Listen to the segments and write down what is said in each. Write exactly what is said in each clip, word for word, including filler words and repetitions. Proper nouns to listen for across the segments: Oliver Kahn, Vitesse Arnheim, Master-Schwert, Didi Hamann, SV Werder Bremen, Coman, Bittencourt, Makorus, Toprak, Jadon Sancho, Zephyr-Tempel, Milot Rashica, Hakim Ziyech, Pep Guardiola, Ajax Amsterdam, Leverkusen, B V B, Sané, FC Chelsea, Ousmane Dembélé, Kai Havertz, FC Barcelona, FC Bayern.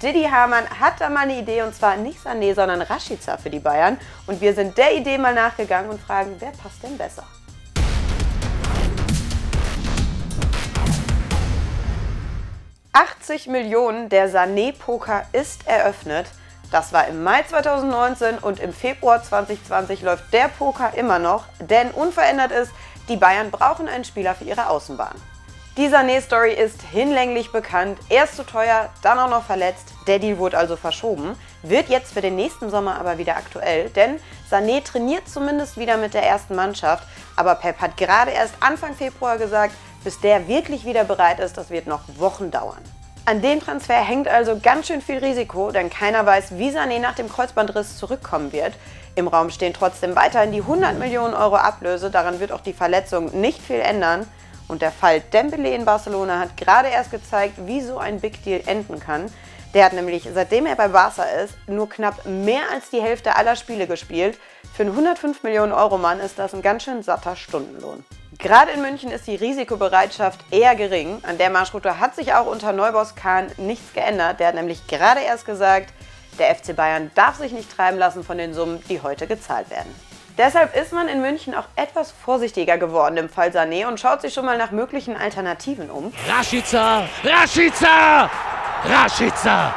Didi Hamann hat da mal eine Idee, und zwar nicht Sané, sondern Rashica für die Bayern. Und wir sind der Idee mal nachgegangen und fragen, wer passt denn besser? achtzig Millionen, der Sané-Poker ist eröffnet. Das war im Mai zweitausendneunzehn und im Februar zweitausendzwanzig läuft der Poker immer noch, denn unverändert ist, die Bayern brauchen einen Spieler für ihre Außenbahn. Die Sané-Story ist hinlänglich bekannt, erst zu teuer, dann auch noch verletzt, der Deal wurde also verschoben, wird jetzt für den nächsten Sommer aber wieder aktuell, denn Sané trainiert zumindest wieder mit der ersten Mannschaft, aber Pep hat gerade erst Anfang Februar gesagt, bis der wirklich wieder bereit ist, das wird noch Wochen dauern. An dem Transfer hängt also ganz schön viel Risiko, denn keiner weiß, wie Sané nach dem Kreuzbandriss zurückkommen wird. Im Raum stehen trotzdem weiterhin die hundert Millionen Euro Ablöse, daran wird auch die Verletzung nicht viel ändern. Und der Fall Dembélé in Barcelona hat gerade erst gezeigt, wie so ein Big Deal enden kann. Der hat nämlich, seitdem er bei Barca ist, nur knapp mehr als die Hälfte aller Spiele gespielt. Für einen hundertfünf Millionen Euro Mann ist das ein ganz schön satter Stundenlohn. Gerade in München ist die Risikobereitschaft eher gering. An der Marschroute hat sich auch unter Neuboss Kahn nichts geändert. Der hat nämlich gerade erst gesagt, der F C Bayern darf sich nicht treiben lassen von den Summen, die heute gezahlt werden. Deshalb ist man in München auch etwas vorsichtiger geworden im Fall Sané und schaut sich schon mal nach möglichen Alternativen um. Rashica! Rashica! Rashica!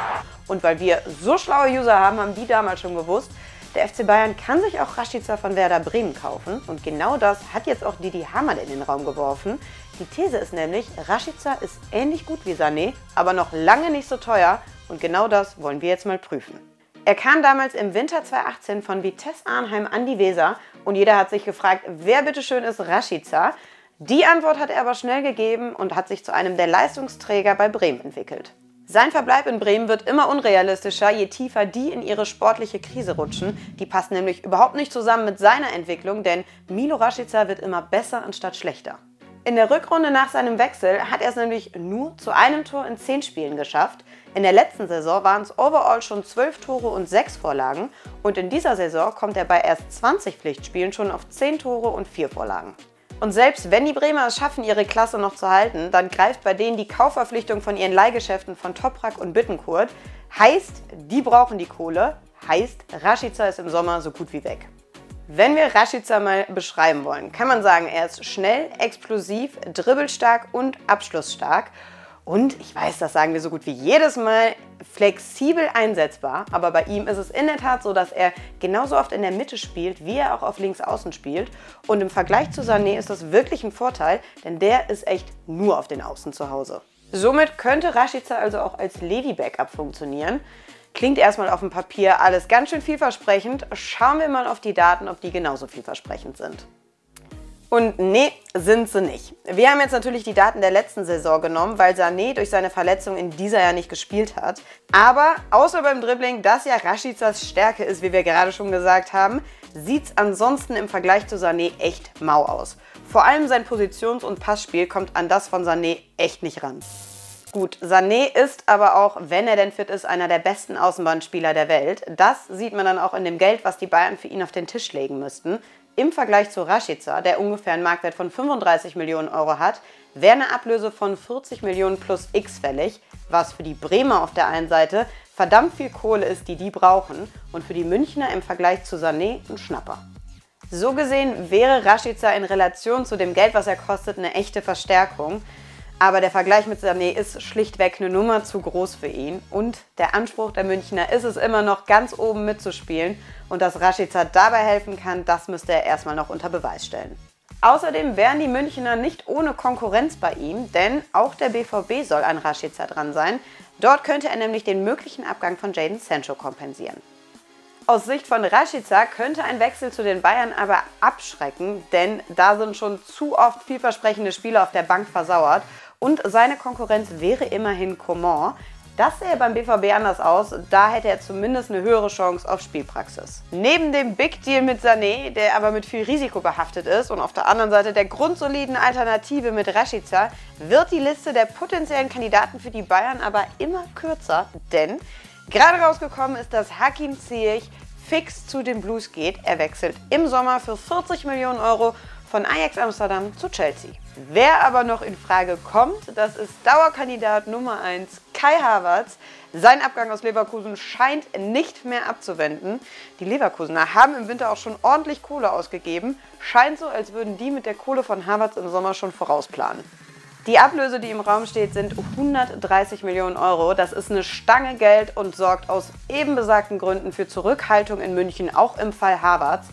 Und weil wir so schlaue User haben, haben die damals schon gewusst, der F C Bayern kann sich auch Rashica von Werder Bremen kaufen. Und genau das hat jetzt auch Didi Hamann in den Raum geworfen. Die These ist nämlich, Rashica ist ähnlich gut wie Sané, aber noch lange nicht so teuer. Und genau das wollen wir jetzt mal prüfen. Er kam damals im Winter zweitausendachtzehn von Vitesse Arnheim an die Weser und jeder hat sich gefragt, wer bitteschön ist Rashica? Die Antwort hat er aber schnell gegeben und hat sich zu einem der Leistungsträger bei Bremen entwickelt. Sein Verbleib in Bremen wird immer unrealistischer, je tiefer die in ihre sportliche Krise rutschen. Die passen nämlich überhaupt nicht zusammen mit seiner Entwicklung, denn Milot Rashica wird immer besser anstatt schlechter. In der Rückrunde nach seinem Wechsel hat er es nämlich nur zu einem Tor in zehn Spielen geschafft. In der letzten Saison waren es overall schon zwölf Tore und sechs Vorlagen und in dieser Saison kommt er bei erst zwanzig Pflichtspielen schon auf zehn Tore und vier Vorlagen. Und selbst wenn die Bremer es schaffen, ihre Klasse noch zu halten, dann greift bei denen die Kaufverpflichtung von ihren Leihgeschäften von Toprak und Bittencourt. Heißt, die brauchen die Kohle, heißt, Rashica ist im Sommer so gut wie weg. Wenn wir Rashica mal beschreiben wollen, kann man sagen, er ist schnell, explosiv, dribbelstark und abschlussstark. Und ich weiß, das sagen wir so gut wie jedes Mal, flexibel einsetzbar. Aber bei ihm ist es in der Tat so, dass er genauso oft in der Mitte spielt, wie er auch auf Linksaußen spielt. Und im Vergleich zu Sané ist das wirklich ein Vorteil, denn der ist echt nur auf den Außen zu Hause. Somit könnte Rashica also auch als Levi-Backup funktionieren. Klingt erstmal auf dem Papier alles ganz schön vielversprechend. Schauen wir mal auf die Daten, ob die genauso vielversprechend sind. Und nee, sind sie nicht. Wir haben jetzt natürlich die Daten der letzten Saison genommen, weil Sané durch seine Verletzung in dieser ja nicht gespielt hat. Aber außer beim Dribbling, das ja Rashicas Stärke ist, wie wir gerade schon gesagt haben, sieht's ansonsten im Vergleich zu Sané echt mau aus. Vor allem sein Positions- und Passspiel kommt an das von Sané echt nicht ran. Gut, Sané ist aber auch, wenn er denn fit ist, einer der besten Außenbahnspieler der Welt. Das sieht man dann auch in dem Geld, was die Bayern für ihn auf den Tisch legen müssten. Im Vergleich zu Rashica, der ungefähr einen Marktwert von fünfunddreißig Millionen Euro hat, wäre eine Ablöse von vierzig Millionen plus X fällig, was für die Bremer auf der einen Seite verdammt viel Kohle ist, die die brauchen, und für die Münchner im Vergleich zu Sané ein Schnapper. So gesehen wäre Rashica in Relation zu dem Geld, was er kostet, eine echte Verstärkung. Aber der Vergleich mit Sané ist schlichtweg eine Nummer zu groß für ihn. Und der Anspruch der Münchner ist es immer noch, ganz oben mitzuspielen. Und dass Rashica dabei helfen kann, das müsste er erstmal noch unter Beweis stellen. Außerdem wären die Münchner nicht ohne Konkurrenz bei ihm, denn auch der B V B soll an Rashica dran sein. Dort könnte er nämlich den möglichen Abgang von Jadon Sancho kompensieren. Aus Sicht von Rashica könnte ein Wechsel zu den Bayern aber abschrecken, denn da sind schon zu oft vielversprechende Spieler auf der Bank versauert. Und seine Konkurrenz wäre immerhin Coman. Das sähe beim B V B anders aus, da hätte er zumindest eine höhere Chance auf Spielpraxis. Neben dem Big Deal mit Sané, der aber mit viel Risiko behaftet ist, und auf der anderen Seite der grundsoliden Alternative mit Rashica, wird die Liste der potenziellen Kandidaten für die Bayern aber immer kürzer, denn gerade rausgekommen ist, dass Hakim Ziyech fix zu den Blues geht. Er wechselt im Sommer für vierzig Millionen Euro von Ajax Amsterdam zu Chelsea. Wer aber noch in Frage kommt, das ist Dauerkandidat Nummer eins Kai Havertz. Sein Abgang aus Leverkusen scheint nicht mehr abzuwenden. Die Leverkusener haben im Winter auch schon ordentlich Kohle ausgegeben. Scheint so, als würden die mit der Kohle von Havertz im Sommer schon vorausplanen. Die Ablöse, die im Raum steht, sind hundertdreißig Millionen Euro. Das ist eine Stange Geld und sorgt aus eben besagten Gründen für Zurückhaltung in München, auch im Fall Havertz.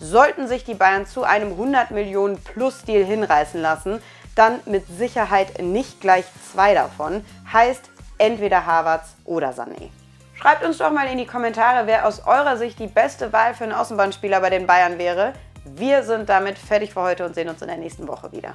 Sollten sich die Bayern zu einem hundert Millionen Plus Deal hinreißen lassen, dann mit Sicherheit nicht gleich zwei davon. Heißt entweder Havertz oder Sané. Schreibt uns doch mal in die Kommentare, wer aus eurer Sicht die beste Wahl für einen Außenbahnspieler bei den Bayern wäre. Wir sind damit fertig für heute und sehen uns in der nächsten Woche wieder.